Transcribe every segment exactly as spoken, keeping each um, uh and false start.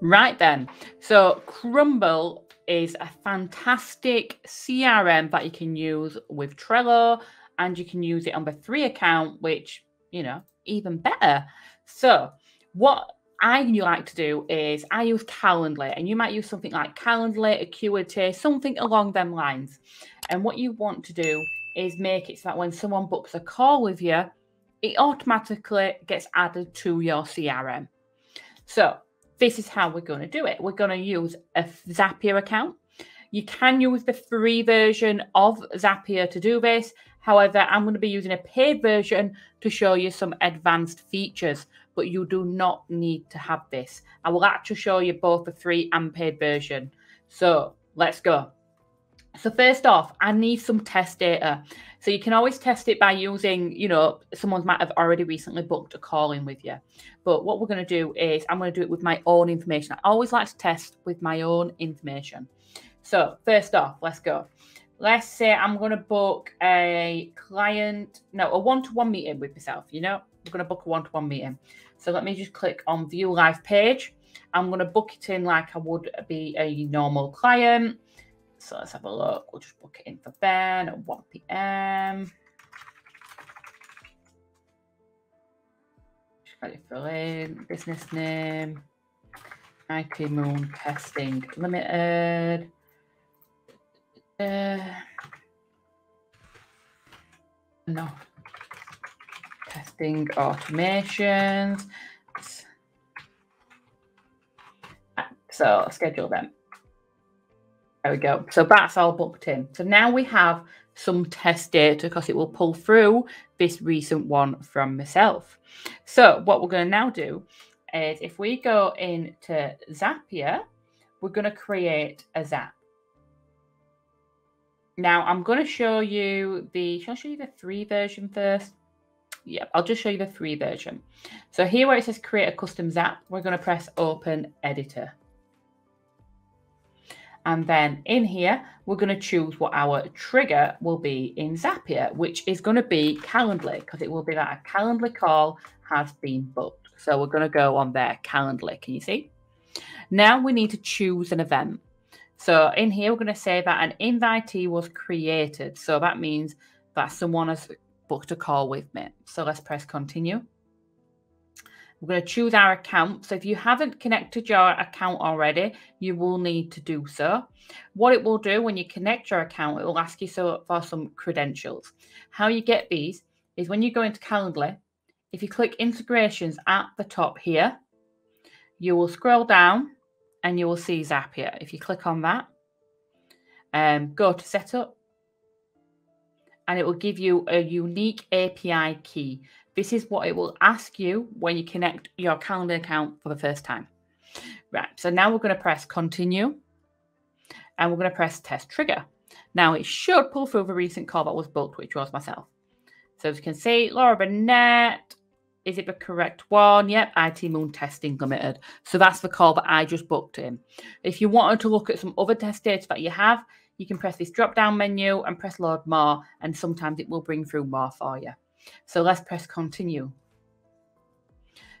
Right then, so Crmble is a fantastic C R M that you can use with Trello, and you can use it on the three account, which, you know, even better. So what I like to do is I use Calendly, and you might use something like Calendly, Acuity, something along them lines. And what you want to do is make it so that when someone books a call with you, it automatically gets added to your C R M. So this is how we're going to do it. We're going to use a Zapier account. You can use the free version of Zapier to do this. However, I'm going to be using a paid version to show you some advanced features, but you do not need to have this. I will actually show you both the free and paid version. So let's go. So first off, I need some test data. So you can always test it by using, you know, someone might have already recently booked a call in with you. But what we're going to do is I'm going to do it with my own information. I always like to test with my own information. So first off, let's go. Let's say I'm going to book a client, no, a one-to-one meeting with myself, you know. We're going to book a one-to-one meeting. So let me just click on View Live Page. I'm going to book it in like I would be a normal client. So let's have a look. We'll just book it in for Ben at one P M Just got to fill in business name, I T Moon Testing Limited. Uh, no testing automations. So schedule them. There we go. So that's all booked in. So now we have some test data because it will pull through this recent one from myself. So what we're going to now do is if we go into Zapier, we're going to create a Zap. Now I'm going to show you the, shall I show you the three version first? Yeah, I'll just show you the three version. So here where it says create a custom Zap, we're going to press open editor. And then in here, we're going to choose what our trigger will be in Zapier, which is going to be Calendly, because it will be that a Calendly call has been booked. So we're going to go on there, Calendly. Can you see? Now we need to choose an event. So in here, we're going to say that an invitee was created. So that means that someone has booked a call with me. So let's press continue. We're going to choose our account. So if you haven't connected your account already, you will need to do so. What it will do when you connect your account, it will ask you so for some credentials. How you get these is when you go into Calendly, if you click integrations at the top here, you will scroll down and you will see Zapier. If you click on that, um, go to setup, and it will give you a unique A P I key. This is what it will ask you when you connect your Calendly account for the first time. Right, so now we're going to press continue, and we're going to press test trigger. Now it should pull through the recent call that was booked, which was myself. So as you can see, Laura Burnett, is it the correct one? Yep, I T Moon Testing Limited. So that's the call that I just booked in. If you wanted to look at some other test data that you have, you can press this drop-down menu and press load more, and sometimes it will bring through more for you. So let's press continue.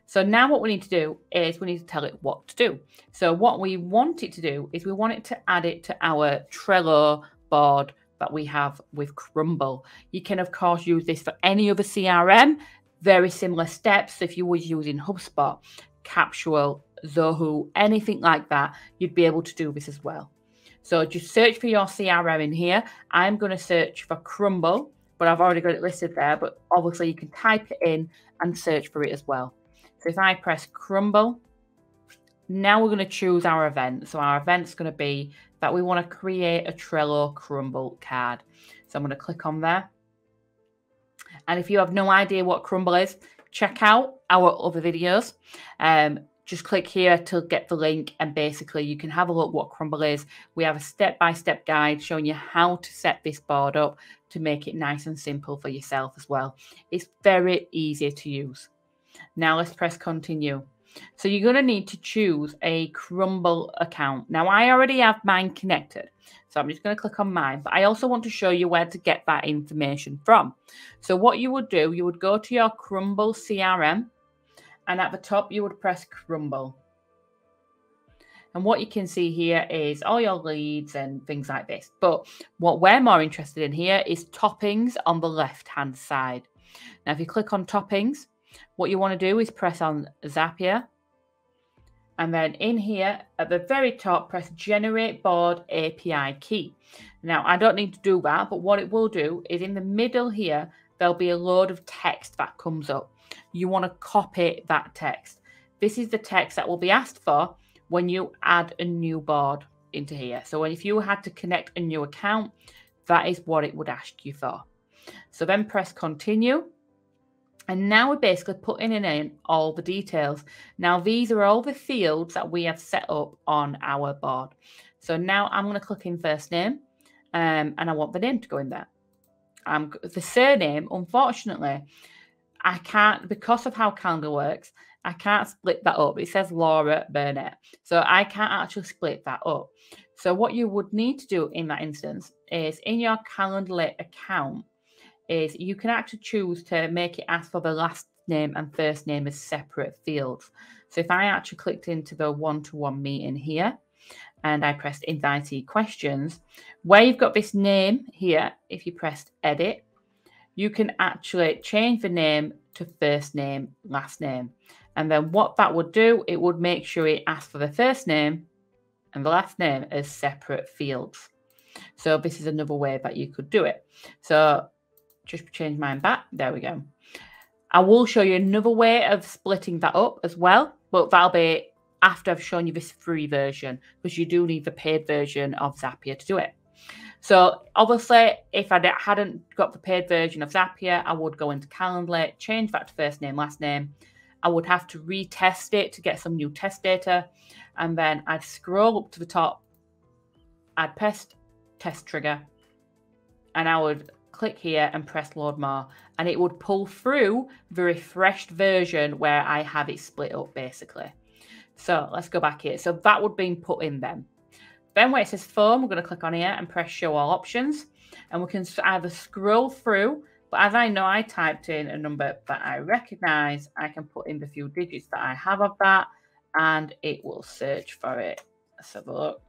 So now what we need to do is we need to tell it what to do. So what we want it to do is we want it to add it to our Trello board that we have with Crmble. You can, of course, use this for any other C R M, very similar steps. If you were using HubSpot, Capsule, Zoho, anything like that, you'd be able to do this as well. So just search for your C R M in here. I'm going to search for Crmble, but I've already got it listed there, but obviously you can type it in and search for it as well. So if I press Crmble, now we're going to choose our event. So our event's going to be that we want to create a Trello Crmble card. So I'm going to click on there. And if you have no idea what Crmble is, check out our other videos. Um, just click here to get the link, and basically you can have a look what Crmble is. We have a step-by-step guide showing you how to set this board up to make it nice and simple for yourself as well. It's very easy to use. Now let's press continue. So you're going to need to choose a Crmble account. Now I already have mine connected, so I'm just going to click on mine, but I also want to show you where to get that information from. So what you would do, you would go to your Crmble C R M, and at the top, you would press Crmble. And what you can see here is all your leads and things like this. But what we're more interested in here is toppings on the left-hand side. Now, if you click on toppings, what you want to do is press on Zapier. And then in here at the very top, press Generate Board A P I Key. Now, I don't need to do that, but what it will do is in the middle here, there'll be a load of text that comes up. You want to copy that text. This is the text that will be asked for when you add a new board into here. So if you had to connect a new account, that is what it would ask you for. So then press Continue. And now we're basically putting in all the details. Now, these are all the fields that we have set up on our board. So now I'm going to click in first name, um, and I want the name to go in there. Um, the surname, unfortunately, I can't, because of how Calendly works, I can't split that up. It says Laura Burnett. So I can't actually split that up. So what you would need to do in that instance is in your Calendly account, is you can actually choose to make it ask for the last name and first name as separate fields. So if I actually clicked into the one-to-one meeting here and I pressed invitee questions, where you've got this name here, if you pressed edit, you can actually change the name to first name, last name. And then what that would do, it would make sure it asks for the first name and the last name as separate fields. So this is another way that you could do it. So just change mine back. There we go. I will show you another way of splitting that up as well, but that'll be after I've shown you this free version, because you do need the paid version of Zapier to do it. So obviously, if I hadn't got the paid version of Zapier, I would go into Calendly, change that to first name, last name. I would have to retest it to get some new test data. And then I'd scroll up to the top. I'd press test trigger. And I would click here and press load more, and it would pull through the refreshed version where I have it split up basically. So let's go back here. So that would be put in then. Then where it says form, we're going to click on here and press show all options, and we can either scroll through, but as I know I typed in a number that I recognize, I can put in the few digits that I have of that and it will search for it. Let's have a look.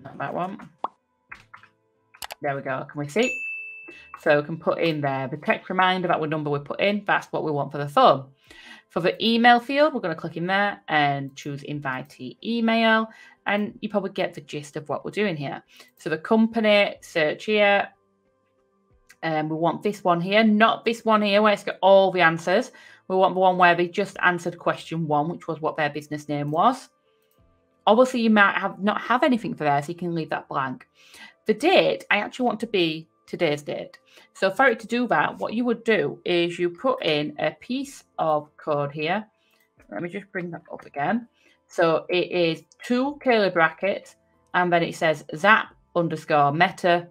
Not that one. There we go. Can we see? So we can put in there the text reminder that number we put in. That's what we want for the form. For the email field, we're going to click in there and choose invitee email. And you probably get the gist of what we're doing here. So the company, search here. And um, we want this one here, not this one here where it's got all the answers. We want the one where they just answered question one, which was what their business name was. Obviously, you might have not have anything for there, so you can leave that blank. The date, I actually want to be today's date. So for it to do that, what you would do is you put in a piece of code here. Let me just bring that up again. So it is two curly brackets, and then it says zap underscore meta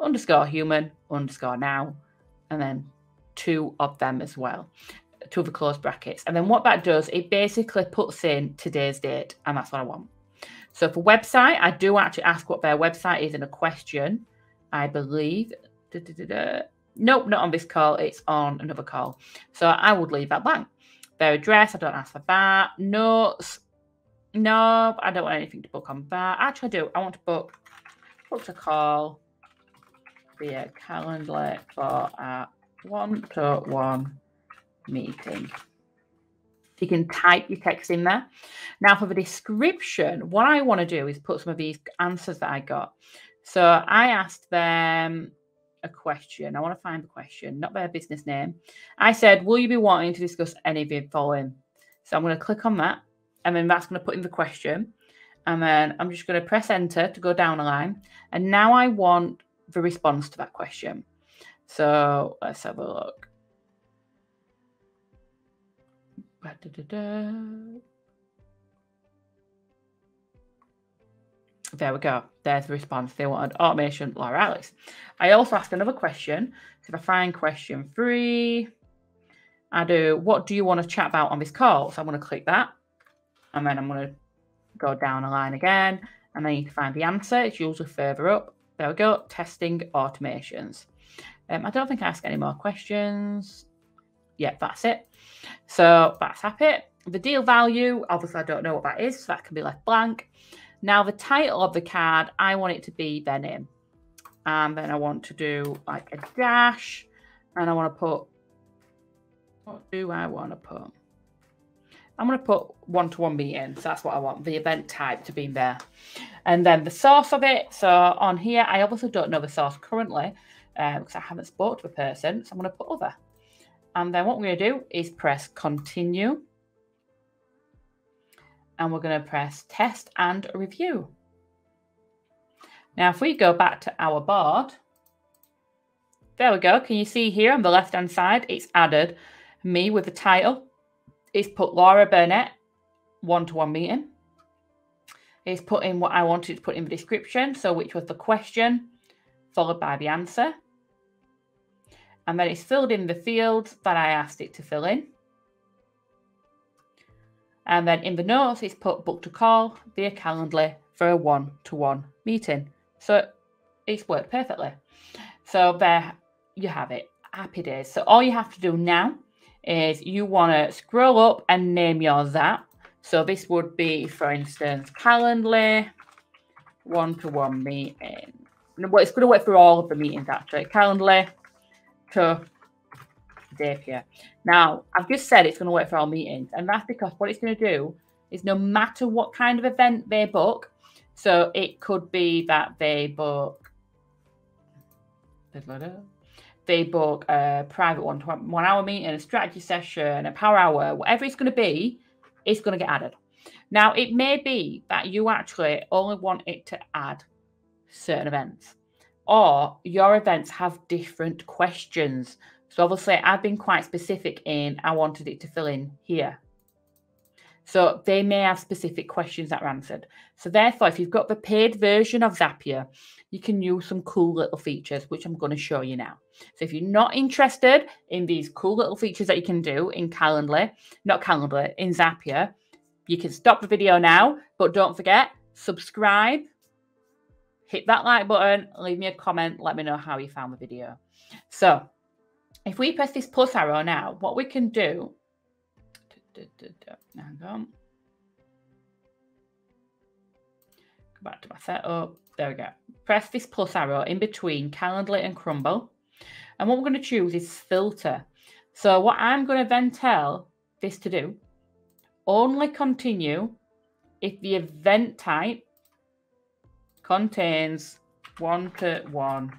underscore human underscore now, and then two of them as well, two of the closed brackets. And then what that does, it basically puts in today's date, and that's what I want. So for website, I do actually ask what their website is in a question, I believe. Da, da, da, da. Nope, not on this call. It's on another call. So I would leave that blank. Their address, I don't ask for that. Notes, no, I don't want anything to book on that. Actually, I do. I want to book, book a call via Calendly for a one-to-one meeting. You can type your text in there. Now for the description, what I want to do is put some of these answers that I got. So I asked them a question. I want to find the question, not their business name. I said, will you be wanting to discuss any of the following? So I'm going to click on that, and then that's going to put in the question. And then I'm just going to press enter to go down a line. And now I want the response to that question. So let's have a look. There we go. There's the response. They wanted automation, Laura Alex. I also asked another question. So if I find question three, I do, what do you want to chat about on this call? So I'm going to click that. And then I'm going to go down a line again. And then you can find the answer. It's usually further up. There we go. Testing automations. Um, I don't think I asked any more questions. Yeah, that's it. So that's it. The deal value, obviously I don't know what that is, so that can be left blank. Now the title of the card, I want it to be their name. And then I want to do like a dash, and I want to put, what do I want to put? I'm going to put one-to-one meeting. So that's what I want, the event type to be in there. And then the source of it. So on here, I obviously don't know the source currently uh, because I haven't spoke to the person. So I'm going to put other. And then what we're going to do is press continue. And we're going to press test and review. Now, if we go back to our board, there we go. Can you see here on the left-hand side, it's added me with the title. It's put Laura Burnett, one-to-one meeting. It's put in what I wanted to put in the description, so which was the question, followed by the answer. And then it's filled in the fields that I asked it to fill in. And then in the notes, it's put book to call via Calendly for a one-to-one meeting. So it's worked perfectly. So there you have it, happy days. So all you have to do now is you want to scroll up and name your Zap. So this would be, for instance, Calendly one-to-one meeting. Well, it's going to work for all of the meetings, actually. Calendly to Zapier. Now, I've just said it's going to work for all meetings, and that's because what it's going to do is no matter what kind of event they book, so it could be that they book... They book a private one, one hour meeting, a strategy session, a power hour, whatever it's going to be, it's going to get added. Now, it may be that you actually only want it to add certain events, or your events have different questions. So obviously, I've been quite specific in I wanted it to fill in here. So they may have specific questions that are answered. So therefore, if you've got the paid version of Zapier, you can use some cool little features, which I'm going to show you now. So if you're not interested in these cool little features that you can do in Calendly, not Calendly, in Zapier, you can stop the video now, but don't forget, subscribe, hit that like button, leave me a comment, let me know how you found the video. So if we press this plus arrow now, what we can do, hang on. Go back to my setup. There we go. Press this plus arrow in between Calendly and Crmble. And what we're going to choose is filter. So what I'm going to then tell this to do, only continue if the event type contains one-to-one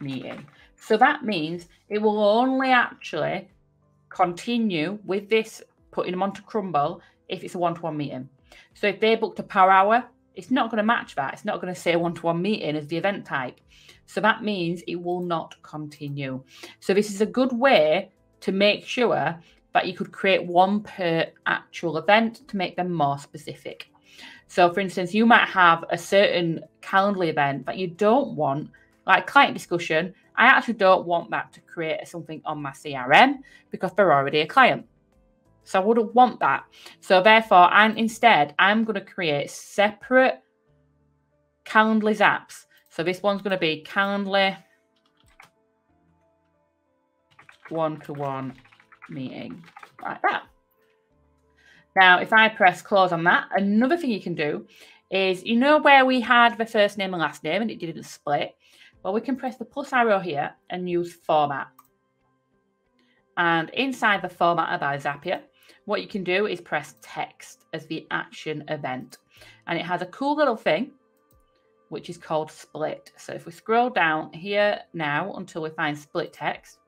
meeting. So that means it will only actually continue with this, putting them onto Crmble if it's a one-to-one meeting. So if they booked a power hour, it's not going to match that. It's not going to say one-to-one meeting as the event type. So that means it will not continue. So this is a good way to make sure that you could create one per actual event to make them more specific. So for instance, you might have a certain Calendly event that you don't want, like client discussion. I actually don't want that to create something on my C R M because they're already a client. So I wouldn't want that. So therefore, I'm instead, I'm going to create separate Calendly Zaps. So this one's going to be Calendly one-to-one meeting, like that. Now, if I press close on that, another thing you can do is, you know where we had the first name and last name and it didn't split? Well, we can press the plus arrow here and use format. And inside the formatter by Zapier, what you can do is press text as the action event. And it has a cool little thing, which is called split. So if we scroll down here now until we find split text,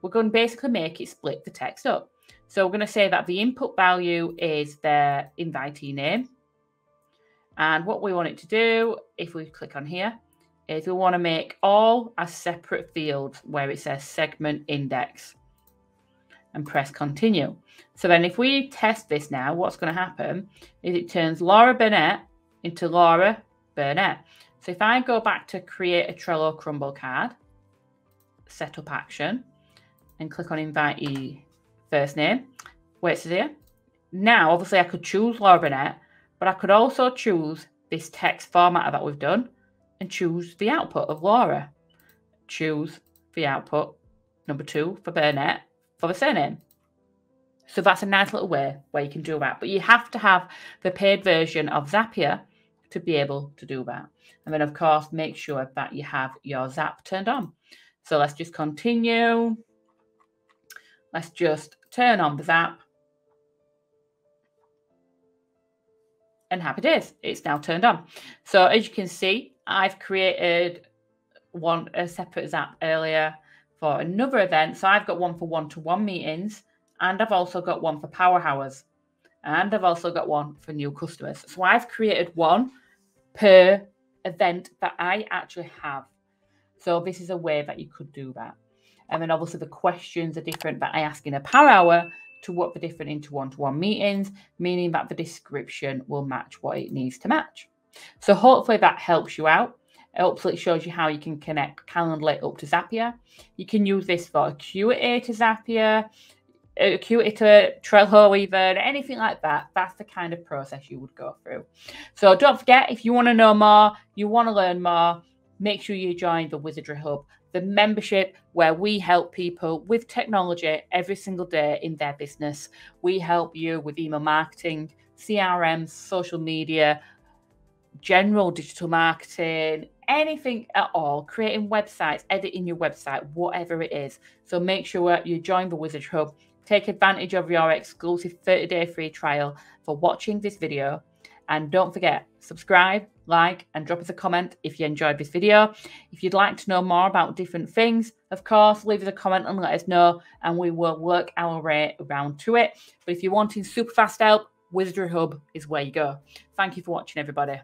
we're going to basically make it split the text up. So we're going to say that the input value is their invitee name. And what we want it to do, if we click on here, is we want to make all as separate fields where it says segment index. And press continue. So then if we test this now, what's going to happen is it turns Laura Burnett into Laura Burnett. So if I go back to create a Trello Crmble card, set up action, and click on invitee first name, where it says here, now obviously I could choose Laura Burnett, but I could also choose this text formatter that we've done and choose the output of Laura. Choose the output number two for Burnett, for the surname. So that's a nice little way where you can do that. But you have to have the paid version of Zapier to be able to do that. And then, of course, make sure that you have your Zap turned on. So let's just continue. Let's just turn on the Zap. And happy days, it's now turned on. So as you can see, I've created one a separate Zap earlier for another event. So I've got one for one-to-one meetings, and I've also got one for power hours, and I've also got one for new customers. So I've created one per event that I actually have. So this is a way that you could do that. And then obviously the questions are different that I ask in a power hour to what the different into one-to-one meetings, meaning that the description will match what it needs to match. So hopefully that helps you out. Hopefully it shows you how you can connect Calendly up to Zapier. You can use this for Acuity to Zapier, Acuity to Trello even, anything like that. That's the kind of process you would go through. So don't forget, if you want to know more, you want to learn more, make sure you join the Wizardry Hub, the membership where we help people with technology every single day in their business. We help you with email marketing, C R M, social media, general digital marketing, anything at all, creating websites, editing your website, whatever it is. So make sure you join the Wizardry Hub. Take advantage of your exclusive thirty day free trial for watching this video. And don't forget, subscribe, like, and drop us a comment if you enjoyed this video. If you'd like to know more about different things, of course, leave us a comment and let us know, and we will work our way around to it. But if you're wanting super fast help, Wizardry Hub is where you go. Thank you for watching, everybody.